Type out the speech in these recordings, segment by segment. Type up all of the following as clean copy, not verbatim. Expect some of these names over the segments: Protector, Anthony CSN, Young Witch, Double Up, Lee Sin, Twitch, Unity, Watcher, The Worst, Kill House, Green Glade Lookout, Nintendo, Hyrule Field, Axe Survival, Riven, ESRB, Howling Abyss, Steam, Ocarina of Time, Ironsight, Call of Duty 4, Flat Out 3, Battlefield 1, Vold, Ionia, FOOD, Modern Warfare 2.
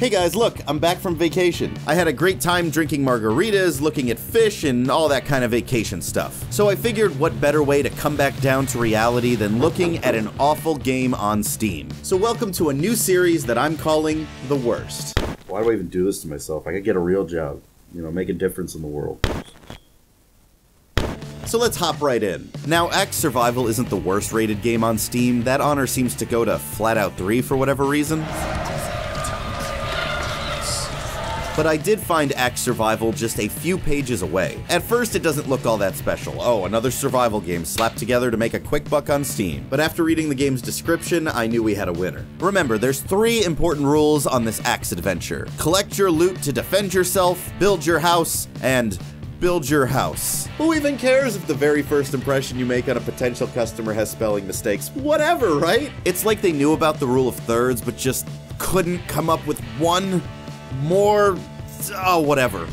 Hey guys, look, I'm back from vacation. I had a great time drinking margaritas, looking at fish, and all that kind of vacation stuff. So I figured what better way to come back down to reality than looking at an awful game on Steam. So welcome to a new series that I'm calling The Worst. Why do I even do this to myself? I could get a real job, you know, make a difference in the world. So let's hop right in. Now, Axe Survival isn't the worst rated game on Steam. That honor seems to go to Flat Out 3 for whatever reason. But I did find Axe Survival just a few pages away. At first, it doesn't look all that special. Oh, another survival game slapped together to make a quick buck on Steam. But after reading the game's description, I knew we had a winner. Remember, there's three important rules on this Axe adventure. Collect your loot to defend yourself, build your house, and build your house. Who even cares if the very first impression you make on a potential customer has spelling mistakes? Whatever, right? It's like they knew about the rule of thirds, but just couldn't come up with one more, oh, whatever.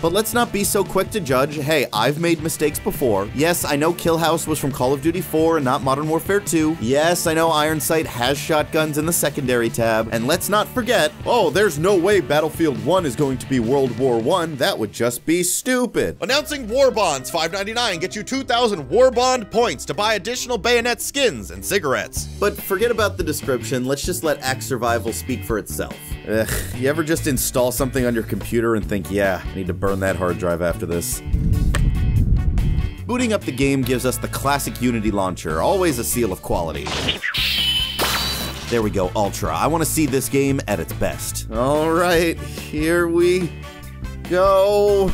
But let's not be so quick to judge. Hey, I've made mistakes before. Yes, I know Kill House was from Call of Duty 4 and not Modern Warfare 2. Yes, I know Ironsight has shotguns in the secondary tab. And let's not forget, oh, there's no way Battlefield 1 is going to be World War 1. That would just be stupid. Announcing War Bonds, $5.99 gets you 2,000 War Bond points to buy additional bayonet skins and cigarettes. But forget about the description. Let's just let Axe Survival speak for itself. Ugh, you ever just install something on your computer and think, yeah, I need to burn that hard drive after this? Booting up the game gives us the classic Unity launcher, always a seal of quality. There we go, Ultra. I want to see this game at its best. All right, here we go.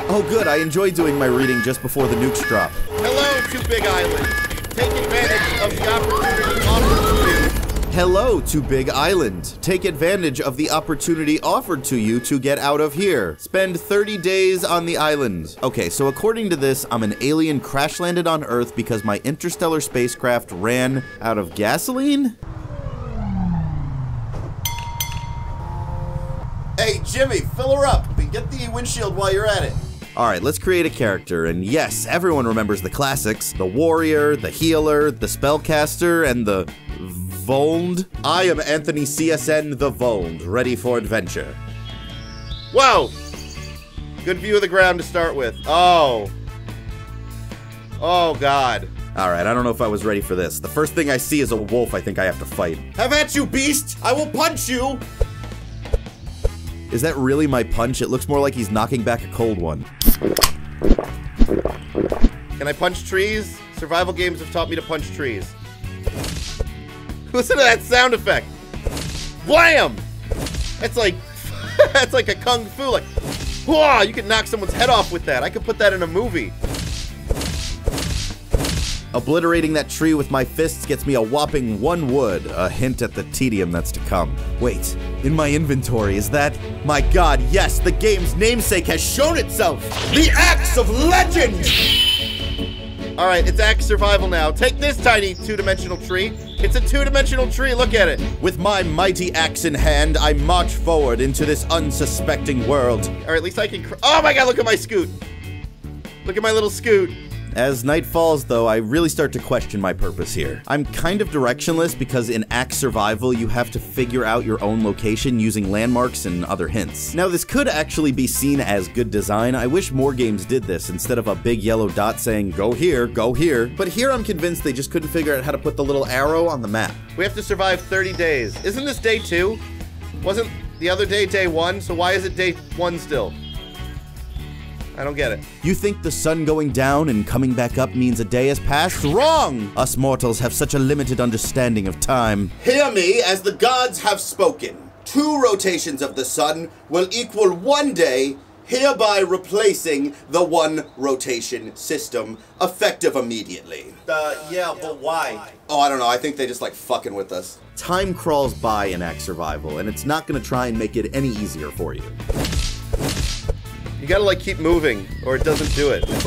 Oh good, I enjoy doing my reading just before the nukes drop. Hello to Big Island. Take advantage of the opportunity offered to you. Hello to Big Island. Take advantage of the opportunity offered to you to get out of here. Spend 30 days on the island. Okay, so according to this, I'm an alien crash landed on Earth because my interstellar spacecraft ran out of gasoline? Hey, Jimmy, fill her up and get the windshield while you're at it. Alright, let's create a character, and yes, everyone remembers the classics. The warrior, the healer, the spellcaster, and the Vold. I am Anthony CSN, the Vold, ready for adventure. Whoa! Good view of the ground to start with. Oh. Oh, God. Alright, I don't know if I was ready for this. The first thing I see is a wolf I think I have to fight. Have at you, beast! I will punch you! Is that really my punch? It looks more like he's knocking back a cold one. Can I punch trees? Survival games have taught me to punch trees. Listen to that sound effect. Wham! That's like, that's like a kung fu, like, whoa, you could knock someone's head off with that. I could put that in a movie. Obliterating that tree with my fists gets me a whopping 1 wood, a hint at the tedium that's to come. Wait, in my inventory, is that? My God, yes, the game's namesake has shown itself! The Axe of Legend! Alright, it's Axe Survival now. Take this tiny two-dimensional tree. It's a two-dimensional tree, look at it! With my mighty axe in hand, I march forward into this unsuspecting world. Or at least I can oh my God, look at my scoot! Look at my little scoot. As night falls, though, I really start to question my purpose here. I'm kind of directionless because in Axe Survival, you have to figure out your own location using landmarks and other hints. Now, this could actually be seen as good design. I wish more games did this instead of a big yellow dot saying, go here, go here. But here I'm convinced they just couldn't figure out how to put the little arrow on the map. We have to survive 30 days. Isn't this day 2? Wasn't the other day day 1, so why is it day 1 still? I don't get it. You think the sun going down and coming back up means a day has passed? Wrong! Us mortals have such a limited understanding of time. Hear me as the gods have spoken. 2 rotations of the sun will equal 1 day, hereby replacing the 1 rotation system, effective immediately. Yeah, but why? Oh, I don't know. I think they just like fucking with us. Time crawls by in Axe Survival, and it's not gonna try and make it any easier for you. You gotta like keep moving or it doesn't do it. It's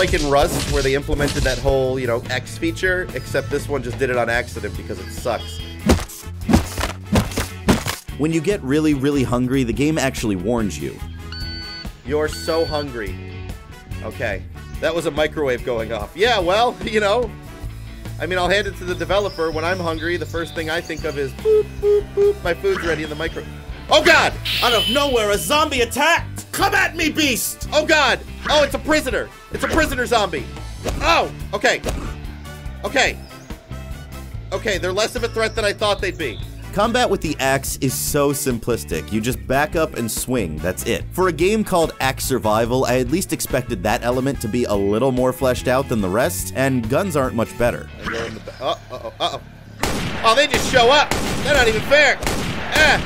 like in Rust where they implemented that whole, you know, X feature, except this one just did it on accident because it sucks. When you get really, really hungry, the game actually warns you. You're so hungry. Okay, that was a microwave going off. Yeah, well, you know, I mean, I'll hand it to the developer. When I'm hungry, the first thing I think of is boop, boop, boop, my food's ready in the micro. Oh God! Out of nowhere, a zombie attacked! Come at me, beast! Oh God! Oh, it's a prisoner! It's a prisoner zombie! Oh! Okay. Okay. Okay, they're less of a threat than I thought they'd be. Combat with the axe is so simplistic. You just back up and swing, that's it. For a game called Axe Survival, I at least expected that element to be a little more fleshed out than the rest, and guns aren't much better. Oh, they just show up! They're not even fair! I'm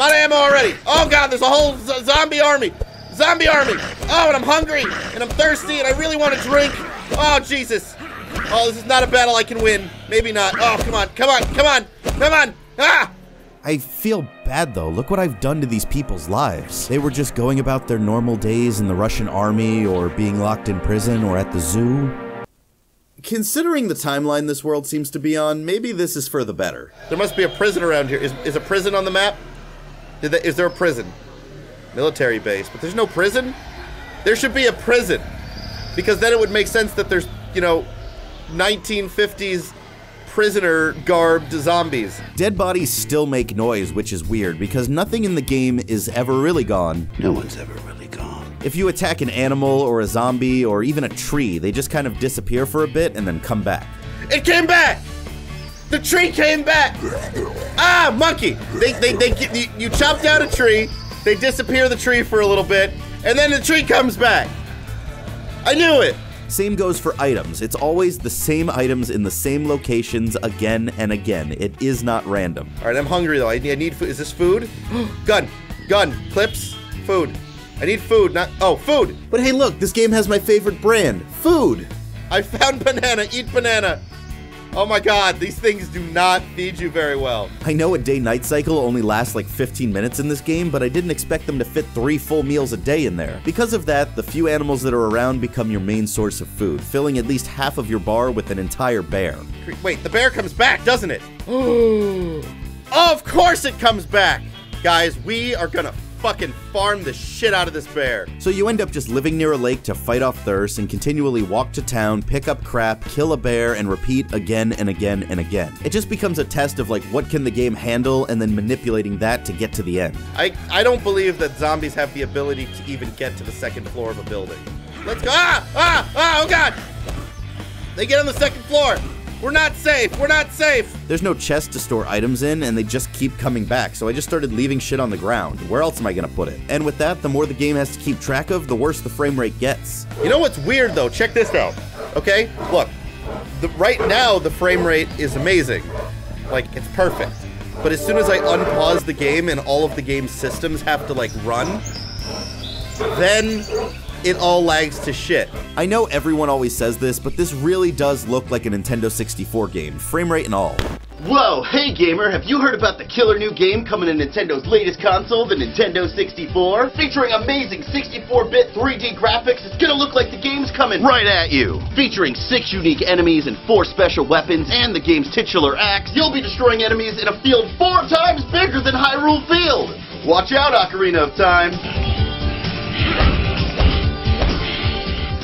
out of ammo already! Oh God, there's a whole zombie army! Zombie army! Oh, and I'm hungry, and I'm thirsty, and I really want to drink! Oh, Jesus! Oh, this is not a battle I can win. Maybe not. Oh, come on, come on, come on, come on! Ah! I feel bad though. Look what I've done to these people's lives. They were just going about their normal days in the Russian army, or being locked in prison, or at the zoo. Considering the timeline this world seems to be on, maybe this is for the better. There must be a prison around here. Is a prison on the map? Is there a prison? Military base, but there's no prison? There should be a prison, because then it would make sense that there's, you know, 1950s prisoner-garbed zombies. Dead bodies still make noise, which is weird, because nothing in the game is ever really gone. No one's ever really gone. If you attack an animal or a zombie or even a tree, they just kind of disappear for a bit and then come back. It came back! The tree came back! Ah, monkey! You chop down a tree, they disappear the tree for a little bit, and then the tree comes back! I knew it! Same goes for items. It's always the same items in the same locations again and again. It is not random. All right, I'm hungry though. I need food. Is this food? Gun, gun, clips, food. I need food, not, oh, food. But hey, look, this game has my favorite brand, food. I found banana, eat banana. Oh my God, these things do not feed you very well. I know a day-night cycle only lasts like 15 minutes in this game, but I didn't expect them to fit 3 full meals a day in there. Because of that, the few animals that are around become your main source of food, filling at least half of your bar with an entire bear. Wait, the bear comes back, doesn't it? Of course it comes back! Guys, we are gonna fucking farm the shit out of this bear. So you end up just living near a lake to fight off thirst and continually walk to town, pick up crap, kill a bear, and repeat again and again and again. It just becomes a test of like, what can the game handle, and then manipulating that to get to the end. I don't believe that zombies have the ability to even get to the second floor of a building. Let's go, oh God. They get on the second floor. We're not safe, we're not safe! There's no chest to store items in, and they just keep coming back, so I just started leaving shit on the ground. Where else am I gonna put it? And with that, the more the game has to keep track of, the worse the frame rate gets. You know what's weird though? Check this out, okay? Look, right now the frame rate is amazing. Like, it's perfect. But as soon as I unpause the game and all of the game's systems have to like run, then it all lags to shit. I know everyone always says this, but this really does look like a Nintendo 64 game, frame rate and all. Whoa, hey gamer, have you heard about the killer new game coming to Nintendo's latest console, the Nintendo 64? Featuring amazing 64-bit 3D graphics, it's gonna look like the game's coming right at you. Featuring 6 unique enemies and 4 special weapons, and the game's titular axe, you'll be destroying enemies in a field 4 times bigger than Hyrule Field. Watch out, Ocarina of Time.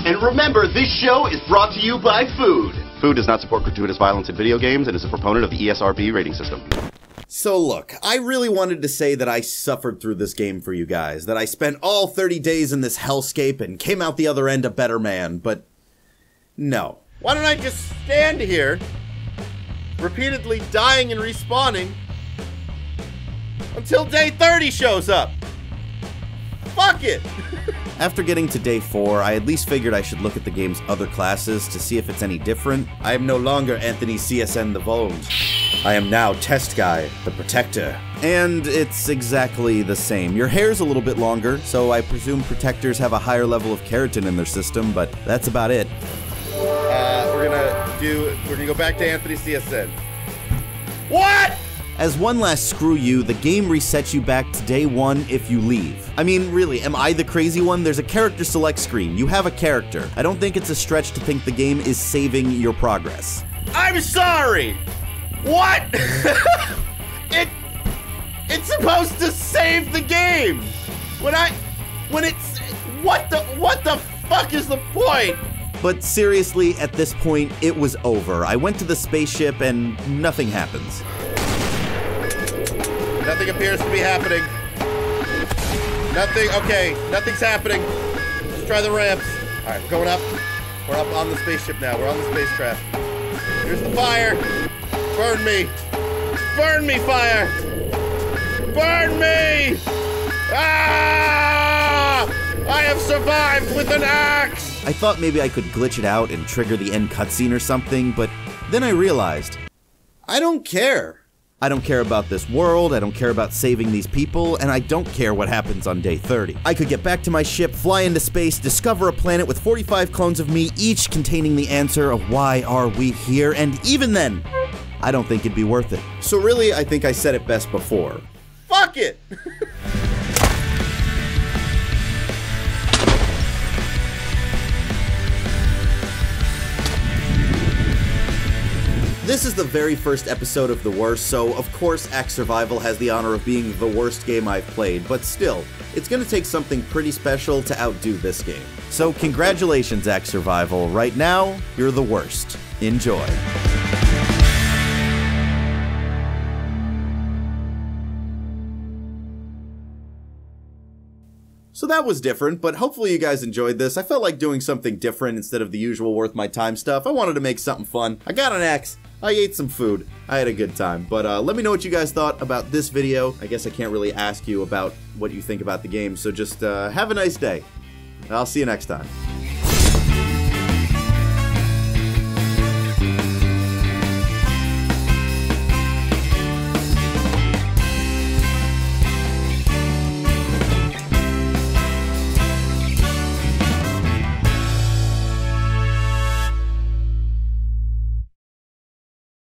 And remember, this show is brought to you by FOOD. FOOD does not support gratuitous violence in video games and is a proponent of the ESRB rating system. So look, I really wanted to say that I suffered through this game for you guys, that I spent all 30 days in this hellscape and came out the other end a better man, but no. Why don't I just stand here, repeatedly dying and respawning, until day 30 shows up? Fuck it! After getting to day 4, I at least figured I should look at the game's other classes to see if it's any different. I am no longer Anthony CSN the Vold. I am now Test Guy, the Protector. And it's exactly the same. Your hair's a little bit longer, so I presume Protectors have a higher level of keratin in their system, but that's about it. We're gonna go back to Anthony CSN. What?! As one last screw you, the game resets you back to day 1 if you leave. I mean, really, am I the crazy one? There's a character select screen. You have a character. I don't think it's a stretch to think the game is saving your progress. I'm sorry! What? It's supposed to save the game! What the fuck is the point? But seriously, at this point, it was over. I went to the spaceship and nothing happens. Nothing appears to be happening. Nothing, okay, nothing's happening. Let's try the ramps. All right, going up. We're up on the spaceship now. We're on the spacecraft. Here's the fire. Burn me. Burn me, fire. Burn me! Ah! I have survived with an axe! I thought maybe I could glitch it out and trigger the end cutscene or something, but then I realized, I don't care. I don't care about this world, I don't care about saving these people, and I don't care what happens on day 30. I could get back to my ship, fly into space, discover a planet with 45 clones of me, each containing the answer of why are we here, and even then, I don't think it'd be worth it. So really, I think I said it best before. Fuck it! This is the very first episode of The Worst, so of course Axe Survival has the honor of being the worst game I've played, but still, it's gonna take something pretty special to outdo this game. So congratulations, Axe Survival. Right now, you're the worst. Enjoy. So that was different, but hopefully you guys enjoyed this. I felt like doing something different instead of the usual worth my time stuff. I wanted to make something fun. I got an axe. I ate some food. I had a good time. But let me know what you guys thought about this video. I guess I can't really ask you about what you think about the game, so just have a nice day. I'll see you next time.